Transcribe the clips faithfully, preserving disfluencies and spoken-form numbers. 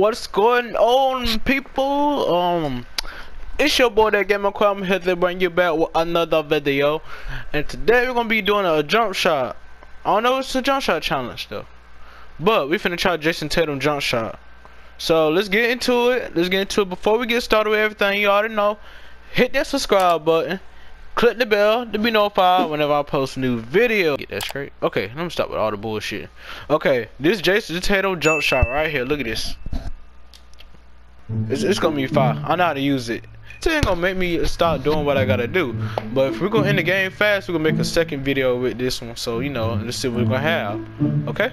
What's going on, people? Um, it's your boy That Gamer Quel. I'm here to bring you back with another video, and today we're gonna be doing a jump shot. I don't know if it's a jump shot challenge though, but we finna try Jayson Tatum jump shot. So let's get into it. Let's get into it. Before we get started with everything, you already know, hit that subscribe button, click the bell to be notified whenever I post new video. Get that straight. Okay, let me stop with all the bullshit. Okay, this Jayson Tatum jump shot right here. Look at this. It's, it's gonna be fire. I know how to use it. It ain't gonna make me stop doing what I gotta do. But if we're gonna end the game fast, we're gonna make a second video with this one. So, you know, let's see what we're gonna have. Okay?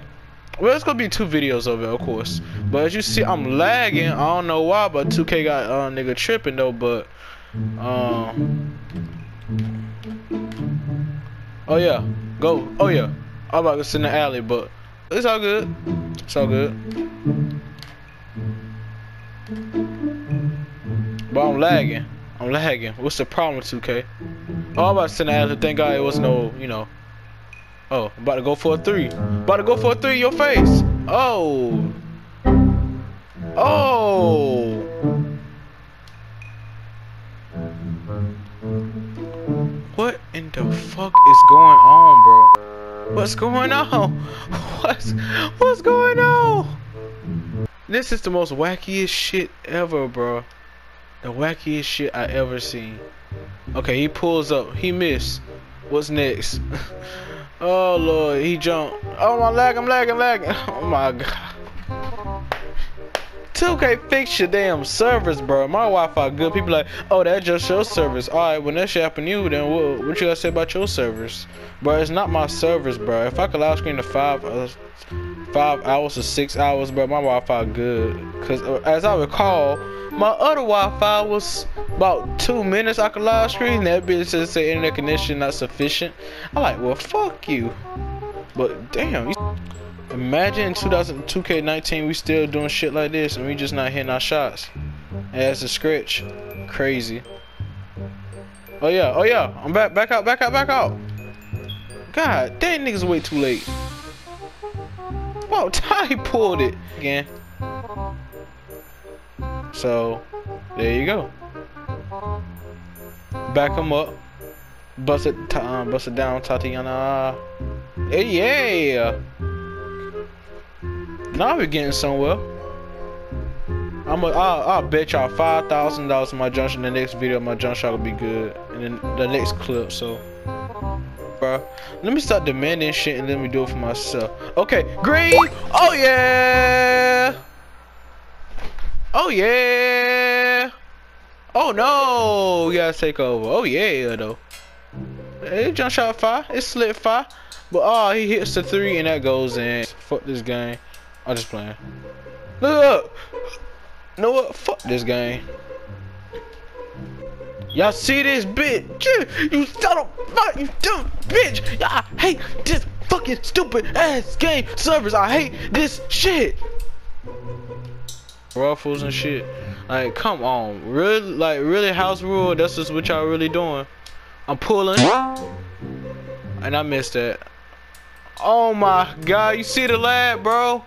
Well, it's gonna be two videos of it, of course. But as you see, I'm lagging. I don't know why, but two K got uh, nigga tripping though. But, um. Oh, yeah. Go. Oh, yeah. I'm about to sit in the alley, but it's all good. It's all good. But I'm lagging. I'm lagging. What's the problem, two K? Oh, I'm about to send an ad. Thank God it was no, you know. Oh, I'm about to go for a three. About to go for a three in your face. Oh. Oh. What in the fuck is going on, bro? What's going on? What's, what's going on? This is the most wackiest shit ever, bro. The wackiest shit I ever seen. Okay, he pulls up. He missed. What's next? Oh, Lord. He jumped. Oh, my lag. I'm lagging, lagging. Oh, my God. two K, fix your damn service, bro. My Wi-Fi good. People like, oh, that's just your service. All right, when that shit happen to you, then what, what you got to say about your service? Bro, it's not my service, bro. If I could live stream to five, uh, five hours or six hours, bro, my Wi-Fi good. Because uh, as I recall, my other Wi-Fi was about two minutes I could live stream. That bitch just said internet connection not sufficient. I'm like, well, fuck you. But damn, imagine in two K nineteen we still doing shit like this and we just not hitting our shots. And that's a stretch. Crazy. Oh yeah, oh yeah. I'm back, back out, back out, back out. God, that nigga's way too late. Wow, Ty pulled it again. So, there you go. Back him up. Bust it, um, bust it down, Tatiana. Hey, yeah. Now we're getting somewhere. I'm a, I'll, I'll bet y'all five thousand dollars in my jump shot. In the next video, my jump shot will be good. And then the next clip, so. Bruh. Let me start demanding shit and let me do it for myself. Okay, green. Oh, yeah. Oh yeah! Oh no! We gotta take over. Oh yeah, though. Hey, jump shot fire. It's slit fire. But oh, he hits the three and that goes in. Fuck this game. I'm just playing. Look! Know what? Fuck this game. Y'all see this bitch? You son of a fuck, you dumb bitch! Y'all hate this fucking stupid ass game service. I hate this shit. Ruffles and shit, like come on, really, like really house rule. That's just what y'all really doing. I'm pulling, and I missed that. Oh my God, you see the lag, bro?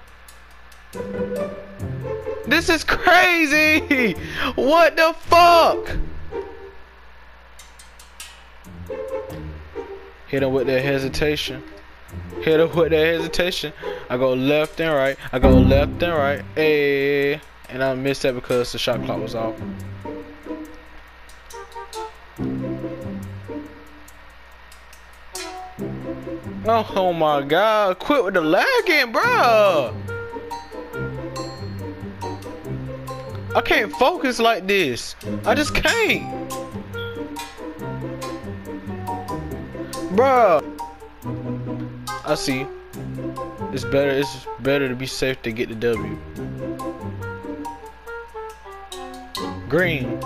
This is crazy. What the fuck? Hit him with that hesitation. Hit him with that hesitation. I go left and right. I go left and right. Hey. And I missed that because the shot clock was off. Oh, oh my God. Quit with the lagging, bro. I can't focus like this. I just can't. Bro. I see. It's better. It's better to be safe to get the W. Green.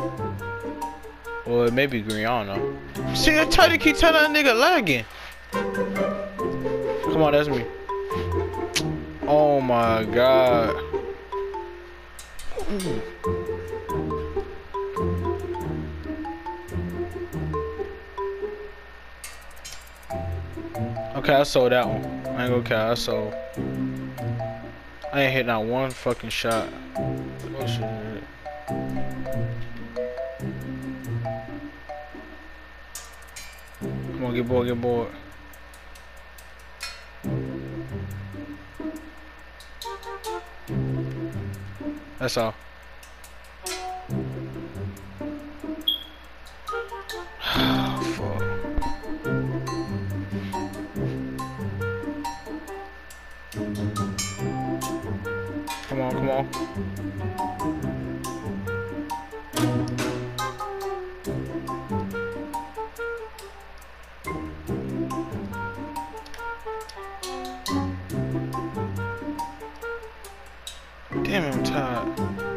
Or it may be green, I don't know. See, I try to keep telling that nigga lagging. Come on, that's me. Oh my God. Ooh. Okay, I sold that one. I ain't gonna care, I sold. I ain't hit not one fucking shot. Oh shit. Come on, get bored, get bored. That's all. Come on, come on. Damn, I'm tired.